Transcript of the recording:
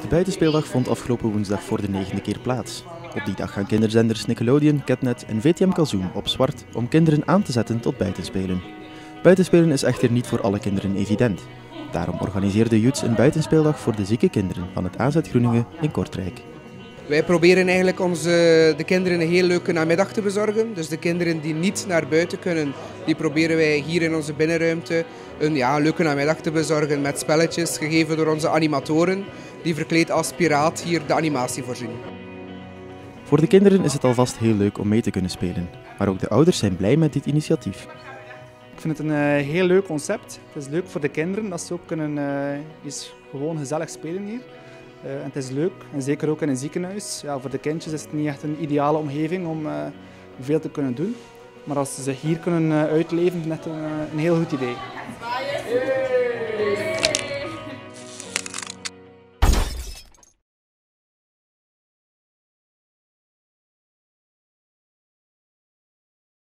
De buitenspeeldag vond afgelopen woensdag voor de 9e keer plaats. Op die dag gaan kinderzenders Nickelodeon, Ketnet en VTM Kazoom op zwart om kinderen aan te zetten tot buitenspelen. Buitenspelen is echter niet voor alle kinderen evident. Daarom organiseerde JOETZ een buitenspeeldag voor de zieke kinderen van het AZ Groeninge in Kortrijk. Wij proberen eigenlijk de kinderen een heel leuke namiddag te bezorgen. Dus de kinderen die niet naar buiten kunnen, die proberen wij hier in onze binnenruimte een leuke namiddag te bezorgen met spelletjes gegeven door onze animatoren, die verkleed als piraat hier de animatie voorzien. Voor de kinderen is het alvast heel leuk om mee te kunnen spelen. Maar ook de ouders zijn blij met dit initiatief. Ik vind het een heel leuk concept. Het is leuk voor de kinderen dat ze ook kunnen gewoon gezellig spelen hier. En het is leuk, en zeker ook in een ziekenhuis. Ja, voor de kindjes is het niet echt een ideale omgeving om veel te kunnen doen. Maar als ze zich hier kunnen uitleven, is het net een heel goed idee.